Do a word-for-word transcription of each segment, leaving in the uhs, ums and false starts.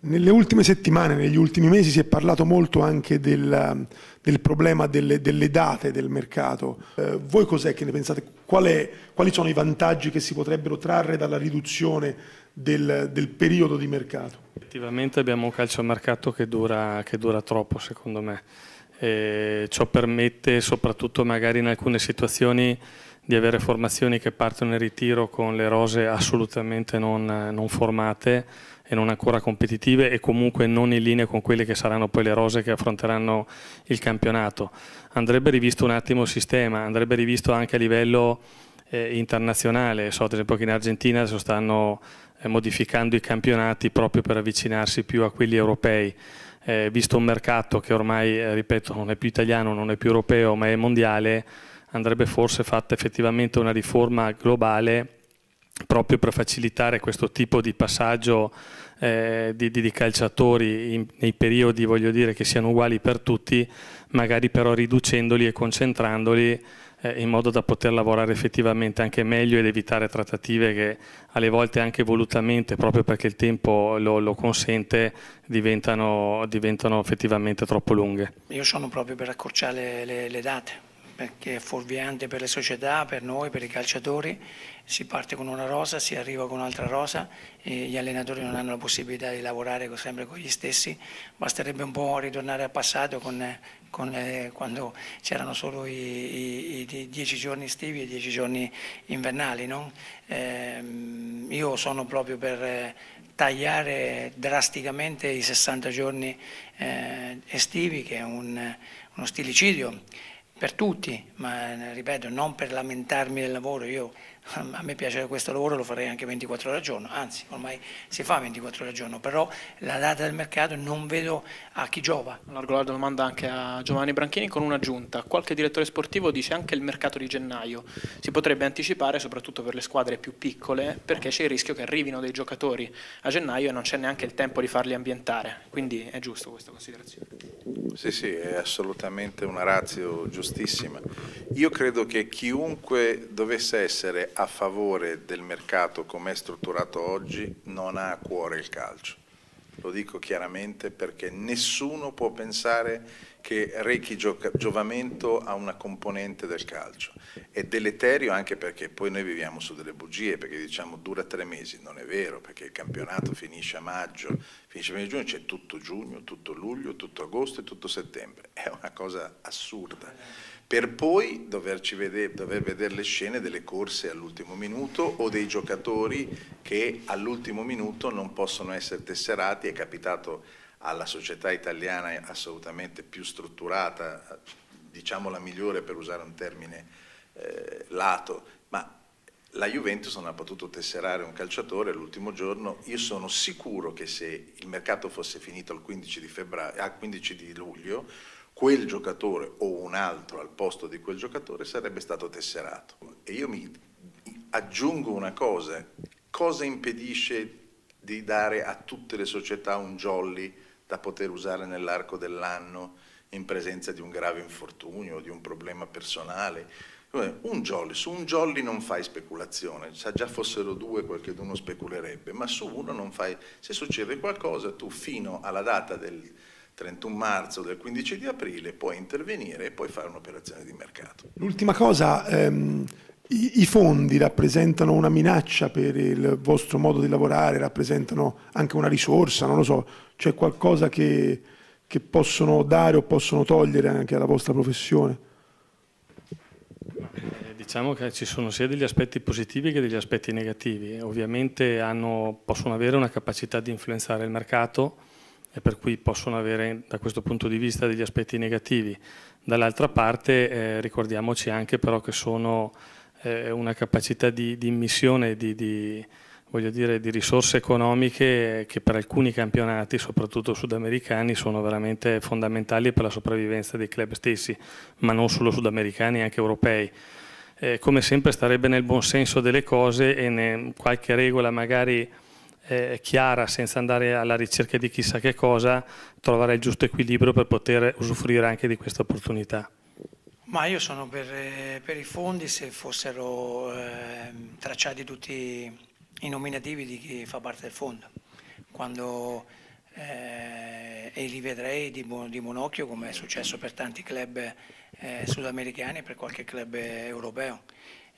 Nelle ultime settimane, negli ultimi mesi si è parlato molto anche del, del problema delle, delle date del mercato. Eh, voi cos'è che ne pensate? Qual è, quali sono i vantaggi che si potrebbero trarre dalla riduzione del, del periodo di mercato? Effettivamente abbiamo un calciomercato che dura, che dura troppo, secondo me. E ciò permette soprattutto magari in alcune situazioni di avere formazioni che partono in ritiro con le rose assolutamente non, non formate e non ancora competitive e comunque non in linea con quelle che saranno poi le rose che affronteranno il campionato. Andrebbe rivisto un attimo il sistema, andrebbe rivisto anche a livello eh, internazionale. So ad esempio che in Argentina adesso stanno eh, modificando i campionati proprio per avvicinarsi più a quelli europei. Eh, visto un mercato che ormai, eh, ripeto, non è più italiano, non è più europeo ma è mondiale, andrebbe forse fatta effettivamente una riforma globale proprio per facilitare questo tipo di passaggio eh, di, di, di calciatori in, nei periodi, voglio dire, che siano uguali per tutti, magari però riducendoli e concentrandoli eh, in modo da poter lavorare effettivamente anche meglio ed evitare trattative che alle volte anche volutamente, proprio perché il tempo lo, lo consente, diventano, diventano effettivamente troppo lunghe. Io sono proprio per accorciare le, le, le date, perché è fuorviante per le società, per noi, per i calciatori. Si parte con una rosa, si arriva con un'altra rosa e gli allenatori non hanno la possibilità di lavorare sempre con gli stessi. Basterebbe un po' ritornare al passato con, con, eh, quando c'erano solo i, i, i dieci giorni estivi e dieci giorni invernali, no? Eh, io sono proprio per tagliare drasticamente i sessanta giorni eh, estivi, che è un, uno stilicidio per tutti, ma ripeto, non per lamentarmi del lavoro. Io, a me piace questo lavoro, lo farei anche ventiquattro ore al giorno, anzi ormai si fa ventiquattro ore al giorno, però la data del mercato non vedo a chi giova. Allargo la domanda anche a Giovanni Branchini con un'aggiunta. Qualche direttore sportivo dice anche il mercato di gennaio si potrebbe anticipare soprattutto per le squadre più piccole, perché c'è il rischio che arrivino dei giocatori a gennaio e non c'è neanche il tempo di farli ambientare, quindi è giusto questa considerazione? Sì, sì, è assolutamente una ratio giusta. Io credo che chiunque dovesse essere a favore del mercato come è strutturato oggi non ha a cuore il calcio. Lo dico chiaramente, perché nessuno può pensare che rechi giovamento a una componente del calcio. È deleterio, anche perché poi noi viviamo su delle bugie, perché diciamo dura tre mesi, non è vero, perché il campionato finisce a maggio, finisce a fine giugno, c'è tutto giugno, tutto luglio, tutto agosto e tutto settembre. È una cosa assurda, per poi doverci vedere, dover vedere le scene delle corse all'ultimo minuto o dei giocatori che all'ultimo minuto non possono essere tesserati. È capitato alla società italiana assolutamente più strutturata, diciamo la migliore per usare un termine eh, lato, ma la Juventus non ha potuto tesserare un calciatore all'ultimo giorno. Io sono sicuro che se il mercato fosse finito al quindici di febbraio, al quindici di luglio, quel giocatore o un altro al posto di quel giocatore sarebbe stato tesserato. E io mi aggiungo una cosa: cosa impedisce di dare a tutte le società un jolly da poter usare nell'arco dell'anno in presenza di un grave infortunio o di un problema personale? Un jolly, su un jolly non fai speculazione, se già fossero due qualcuno speculerebbe, ma su uno non fai. Se succede qualcosa, tu fino alla data del trentuno marzo, del quindici di aprile puoi intervenire e puoi fare un'operazione di mercato. L'ultima cosa, ehm... i fondi rappresentano una minaccia per il vostro modo di lavorare, rappresentano anche una risorsa, non lo so, c'è qualcosa che, che possono dare o possono togliere anche alla vostra professione? Diciamo che ci sono sia degli aspetti positivi che degli aspetti negativi. Ovviamente hanno, possono avere una capacità di influenzare il mercato e per cui possono avere da questo punto di vista degli aspetti negativi. Dall'altra parte eh, ricordiamoci anche però che sono una capacità di, di immissione di, di, voglio dire, di risorse economiche che per alcuni campionati, soprattutto sudamericani, sono veramente fondamentali per la sopravvivenza dei club stessi, ma non solo sudamericani, anche europei. Eh, come sempre starebbe nel buon senso delle cose e in qualche regola magari eh, chiara, senza andare alla ricerca di chissà che cosa, trovare il giusto equilibrio per poter usufruire anche di questa opportunità. Ma io sono per, per i fondi se fossero eh, tracciati tutti i nominativi di chi fa parte del fondo. Quando eh, e li vedrei di buon, di buon occhio, come è successo per tanti club eh, sudamericani e per qualche club europeo.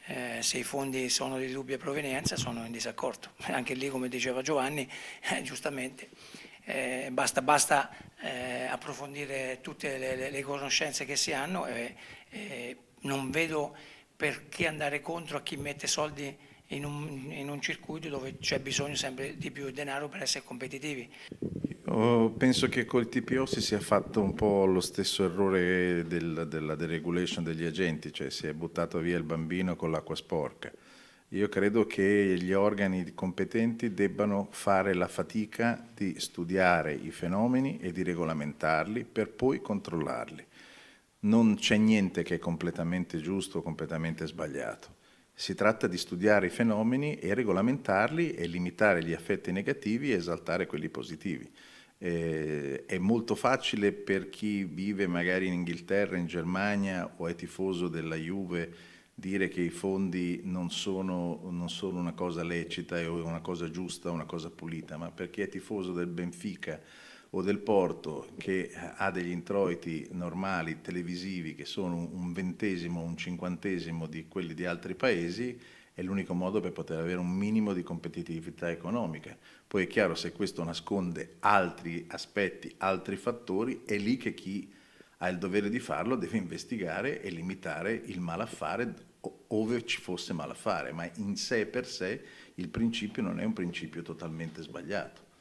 Eh, se i fondi sono di dubbia provenienza sono in disaccordo, anche lì, come diceva Giovanni, eh, giustamente. Eh, basta basta eh, approfondire tutte le, le, le conoscenze che si hanno e, e non vedo perché andare contro a chi mette soldi in un, in un circuito dove c'è bisogno sempre di più denaro per essere competitivi. Io penso che col T P O si sia fatto un po' lo stesso errore del, della deregulation degli agenti, cioè si è buttato via il bambino con l'acqua sporca. Io credo che gli organi competenti debbano fare la fatica di studiare i fenomeni e di regolamentarli per poi controllarli. Non c'è niente che è completamente giusto o completamente sbagliato. Si tratta di studiare i fenomeni e regolamentarli e limitare gli effetti negativi e esaltare quelli positivi. Eh, è molto facile per chi vive magari in Inghilterra, in Germania o è tifoso della Juve dire che i fondi non sono, non sono una cosa lecita o una cosa giusta, una cosa pulita, ma per chi è tifoso del Benfica o del Porto, che ha degli introiti normali televisivi che sono un ventesimo, un cinquantesimo di quelli di altri paesi, è l'unico modo per poter avere un minimo di competitività economica. Poi è chiaro, se questo nasconde altri aspetti, altri fattori, è lì che chi ha il dovere di farlo deve investigare e limitare il malaffare ove ci fosse malaffare, ma in sé per sé il principio non è un principio totalmente sbagliato.